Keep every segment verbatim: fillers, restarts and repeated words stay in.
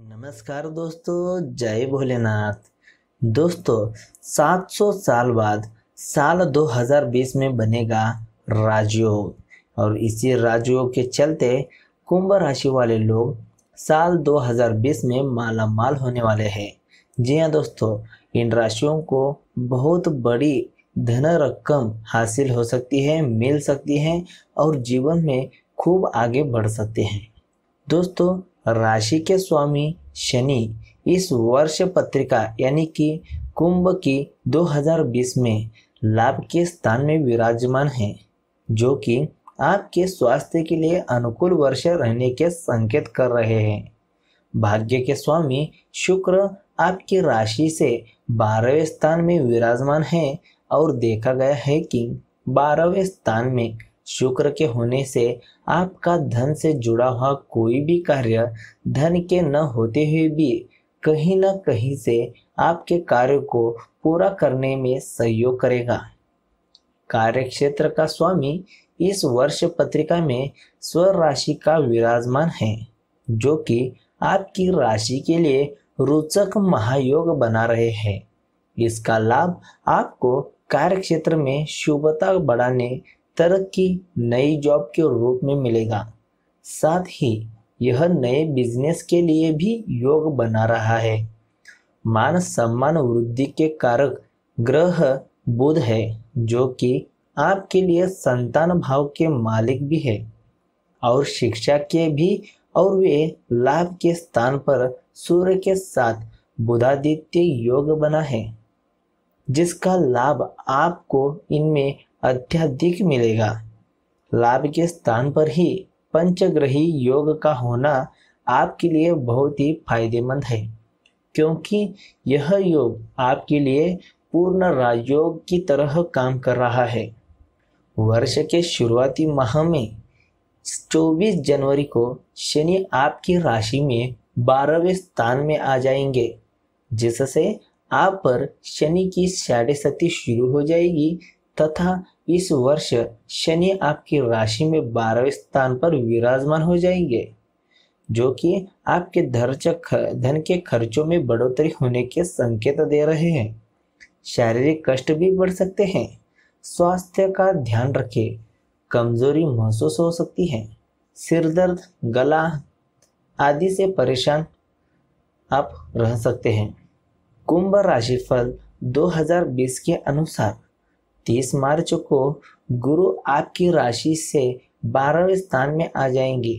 नमस्कार दोस्तों, जय भोलेनाथ। दोस्तों सात सौ साल बाद साल दो हज़ार बीस में बनेगा राजयोग और इसी राजयोग के चलते कुंभ राशि वाले लोग साल दो हज़ार बीस में मालामाल होने वाले हैं। जी हां दोस्तों, इन राशियों को बहुत बड़ी धन रकम हासिल हो सकती है, मिल सकती है और जीवन में खूब आगे बढ़ सकते हैं। दोस्तों राशि के स्वामी शनि इस वर्ष पत्रिका यानी कि कुंभ की दो हज़ार बीस में लाभ के स्थान में विराजमान है, जो कि आपके स्वास्थ्य के लिए अनुकूल वर्ष रहने के संकेत कर रहे हैं। भाग्य के स्वामी शुक्र आपकी राशि से बारहवें स्थान में विराजमान है और देखा गया है कि बारहवें स्थान में शुक्र के होने से आपका धन से जुड़ा हुआ कोई भी कार्य धन के न होते हुए भी कहीं न कहीं से आपके कार्य को पूरा करने में सहयोग करेगा। कार्यक्षेत्र का स्वामी इस वर्ष पत्रिका में स्वर राशि का विराजमान है, जो कि आपकी राशि के लिए रोचक महायोग बना रहे हैं। इसका लाभ आपको कार्यक्षेत्र में शुभता बढ़ाने, तरक्की, नई जॉब के रूप में मिलेगा। साथ ही यह नए बिजनेस के लिए भी योग बना रहा है। मान सम्मान वृद्धि के कारक ग्रह बुध है, जो कि आपके लिए संतान भाव के मालिक भी है और शिक्षा के भी, और वे लाभ के स्थान पर सूर्य के साथ बुधादित्य योग बना है, जिसका लाभ आपको इनमें अत्यधिक मिलेगा। लाभ के स्थान पर ही पंचग्रही योग का होना आपके लिए बहुत ही फायदेमंद है, क्योंकि यह योग आपके लिए पूर्ण राजयोग की तरह काम कर रहा है। वर्ष के शुरुआती माह में चौबीस जनवरी को शनि आपकी राशि में बारहवें स्थान में आ जाएंगे, जिससे आप पर शनि की साढ़े सती शुरू हो जाएगी तथा इस वर्ष शनि आपकी राशि में बारहवें स्थान पर विराजमान हो जाएंगे, जो कि आपके धन के खर्चों में बढ़ोतरी होने के संकेत दे रहे हैं। शारीरिक कष्ट भी बढ़ सकते हैं। स्वास्थ्य का ध्यान रखें, कमजोरी महसूस हो सकती है। सिर दर्द, गला आदि से परेशान आप रह सकते हैं। कुंभ राशिफल दो हज़ार बीस के अनुसार तीस मार्च को गुरु आपकी राशि से बारहवें स्थान में आ जाएंगे,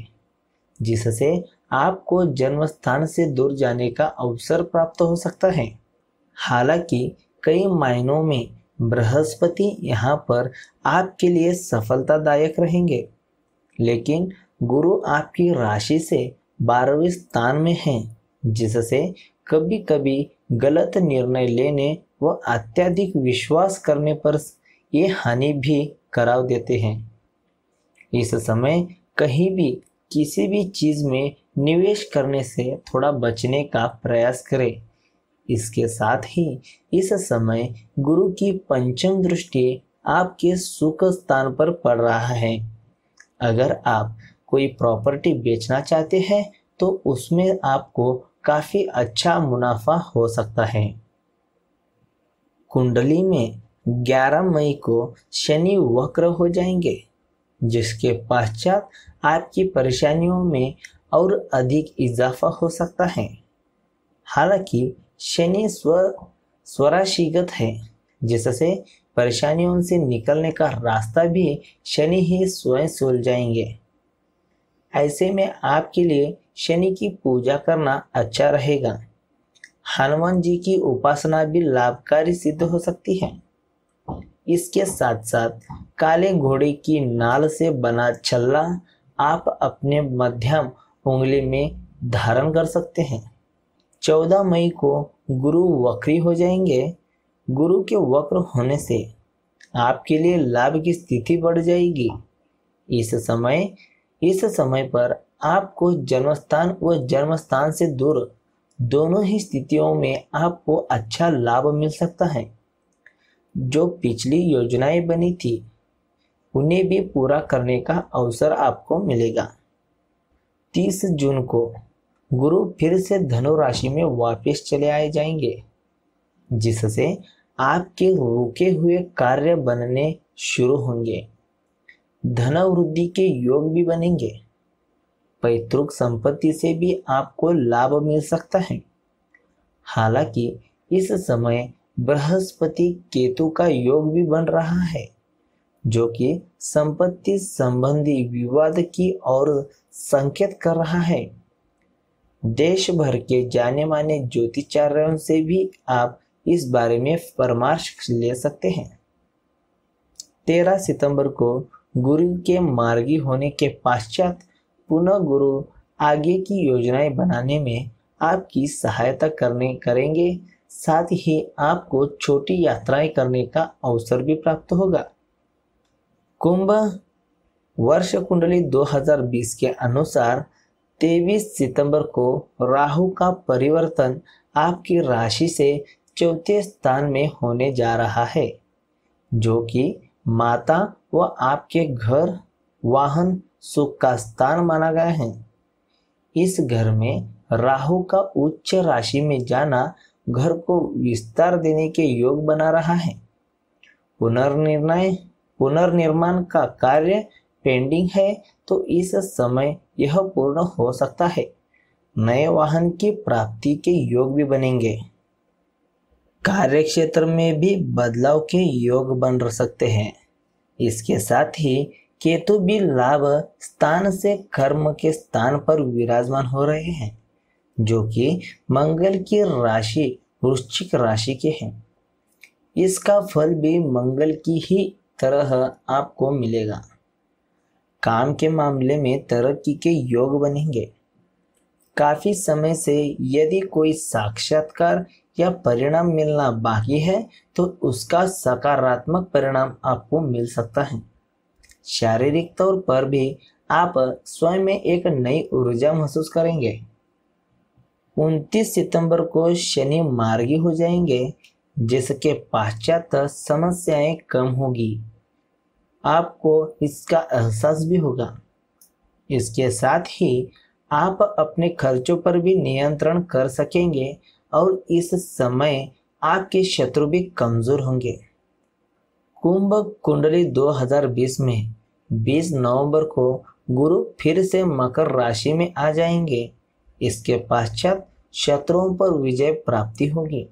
जिससे आपको जन्म स्थान से दूर जाने का अवसर प्राप्त हो सकता है। हालांकि कई मायनों में बृहस्पति यहाँ पर आपके लिए सफलतादायक रहेंगे, लेकिन गुरु आपकी राशि से बारहवें स्थान में हैं, जिससे कभी कभी गलत निर्णय लेने वह अत्यधिक विश्वास करने पर ये हानि भी करा देते हैं। इस समय कहीं भी किसी भी चीज में निवेश करने से थोड़ा बचने का प्रयास करें। इसके साथ ही इस समय गुरु की पंचम दृष्टि आपके सुख स्थान पर पड़ रहा है। अगर आप कोई प्रॉपर्टी बेचना चाहते हैं तो उसमें आपको काफी अच्छा मुनाफा हो सकता है। कुंडली में ग्यारह मई को शनि वक्र हो जाएंगे, जिसके पश्चात आपकी परेशानियों में और अधिक इजाफा हो सकता है। हालांकि शनि स्व स्वराशिगत है, जिससे परेशानियों से निकलने का रास्ता भी शनि ही स्वयं सुलझाएंगे। ऐसे में आपके लिए शनि की पूजा करना अच्छा रहेगा। हनुमान जी की उपासना भी लाभकारी सिद्ध हो सकती है। इसके साथ साथ काले घोड़े की नाल से बना छल्ला आप अपने मध्यम उंगली में धारण कर सकते हैं। चौदह मई को गुरु वक्री हो जाएंगे। गुरु के वक्र होने से आपके लिए लाभ की स्थिति बढ़ जाएगी। इस समय इस समय पर आपको जन्मस्थान व जन्मस्थान से दूर दोनों ही स्थितियों में आपको अच्छा लाभ मिल सकता है। जो पिछली योजनाएं बनी थी उन्हें भी पूरा करने का अवसर आपको मिलेगा। तीस जून को गुरु फिर से धनु राशि में वापस चले आए जाएंगे, जिससे आपके रुके हुए कार्य बनने शुरू होंगे। धन वृद्धि के योग भी बनेंगे। पैतृक संपत्ति से भी आपको लाभ मिल सकता है। हालांकि इस समय बृहस्पति केतु का योग भी बन रहा है, जो कि संपत्ति संबंधी विवाद की ओर संकेत कर रहा है। देश भर के जाने माने ज्योतिषाचार्यों से भी आप इस बारे में परामर्श ले सकते हैं। तेरह सितंबर को गुरु के मार्गी होने के पश्चात पुनः गुरु आगे की योजनाएं बनाने में आपकी सहायता करने करेंगे। साथ ही आपको छोटी यात्राएं करने का अवसर भी प्राप्त होगा। कुंभ वर्ष कुंडली दो हज़ार बीस के अनुसार तेईस सितंबर को राहु का परिवर्तन आपकी राशि से चौथे स्थान में होने जा रहा है, जो कि माता व आपके घर, वाहन, सुख का स्थान माना गया है। इस घर में राहु का उच्च राशि में जाना घर को विस्तार देने के योग बना रहा है। पुनर्निर्णय पुनर्निर्माण का कार्य पेंडिंग है, तो इस समय यह पूर्ण हो सकता है। नए वाहन की प्राप्ति के योग भी बनेंगे। कार्य क्षेत्र में भी बदलाव के योग बन सकते हैं। इसके साथ ही केतु भी लाभ स्थान से कर्म के स्थान पर विराजमान हो रहे हैं, जो कि मंगल की राशि वृश्चिक राशि के हैं। इसका फल भी मंगल की ही तरह आपको मिलेगा। काम के मामले में तरक्की के योग बनेंगे। काफी समय से यदि कोई साक्षात्कार या परिणाम मिलना बाकी है, तो उसका सकारात्मक परिणाम आपको मिल सकता है। शारीरिक तौर पर भी आप स्वयं में एक नई ऊर्जा महसूस करेंगे। उनतीस सितंबर को शनि मार्गी हो जाएंगे, जिसके पश्चात समस्याएं कम होगी। आपको इसका एहसास भी होगा। इसके साथ ही आप अपने खर्चों पर भी नियंत्रण कर सकेंगे और इस समय आपके शत्रु भी कमजोर होंगे। कुंभ कुंडली दो हज़ार बीस में बीस नवंबर को गुरु फिर से मकर राशि में आ जाएंगे। इसके पश्चात शत्रुओं पर विजय प्राप्ति होगी।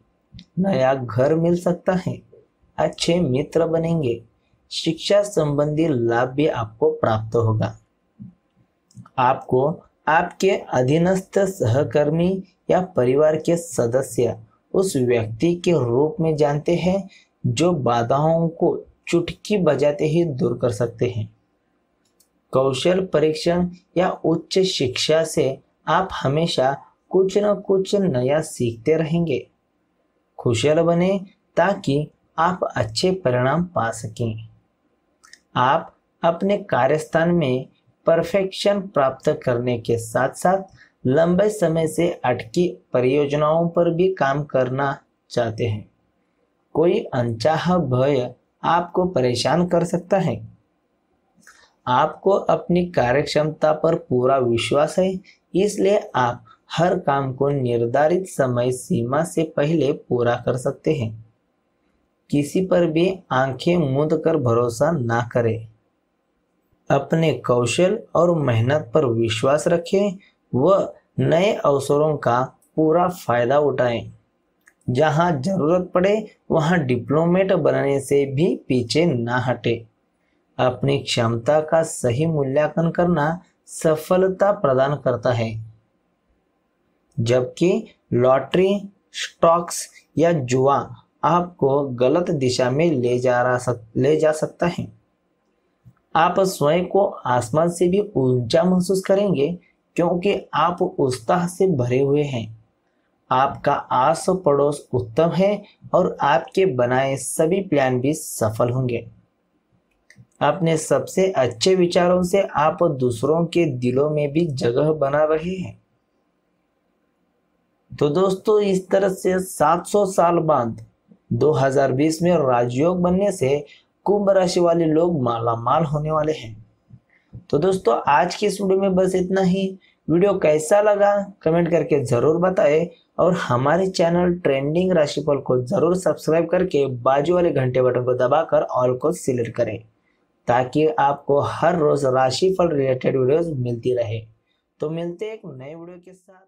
नया घर मिल सकता है। अच्छे मित्र बनेंगे। शिक्षा संबंधी लाभ भी आपको प्राप्त होगा। आपको आपके अधीनस्थ सहकर्मी या परिवार के सदस्य उस व्यक्ति के रूप में जानते हैं, जो बाधाओं को चुटकी बजाते ही दूर कर सकते हैं। कौशल परीक्षण या उच्च शिक्षा से आप हमेशा कुछ न कुछ नया सीखते रहेंगे। खुशहाल बने ताकि आप अच्छे परिणाम पा सकें। आप अपने कार्यस्थान में परफेक्शन प्राप्त करने के साथ साथ लंबे समय से अटकी परियोजनाओं पर भी काम करना चाहते हैं। कोई अनचाहा भय आपको परेशान कर सकता है। आपको अपनी कार्यक्षमता पर पूरा विश्वास है, इसलिए आप हर काम को निर्धारित समय सीमा से पहले पूरा कर सकते हैं। किसी पर भी आंखें मूंद कर भरोसा ना करें। अपने कौशल और मेहनत पर विश्वास रखें व नए अवसरों का पूरा फायदा उठाएं। जहां जरूरत पड़े वहां डिप्लोमेट बनने से भी पीछे ना हटें। अपनी क्षमता का सही मूल्यांकन करना सफलता प्रदान करता है, जबकि लॉटरी, स्टॉक्स या जुआ आपको गलत दिशा में ले जा सक, ले जा सकता है। आप स्वयं को आसमान से भी ऊंचा महसूस करेंगे, क्योंकि आप उत्साह से भरे हुए हैं। आपका आस पड़ोस उत्तम है और आपके बनाए सभी प्लान भी सफल होंगे। अपने सबसे अच्छे विचारों से आप दूसरों के दिलों में भी जगह बना रहे हैं। तो दोस्तों, इस तरह से सात सौ साल बाद दो हज़ार बीस में राजयोग बनने से कुंभ राशि वाले लोग मालामाल होने वाले हैं। तो दोस्तों, आज की इस वीडियो में बस इतना ही। वीडियो कैसा लगा कमेंट करके जरूर बताएं और हमारे चैनल ट्रेंडिंग राशिफल को जरूर सब्सक्राइब करके बाजू वाले घंटे बटन को दबाकर ऑल को सिलेक्ट करें ताकि आपको हर रोज राशिफल रिलेटेड वीडियोस मिलती रहे। तो मिलते हैं एक नए वीडियो के साथ।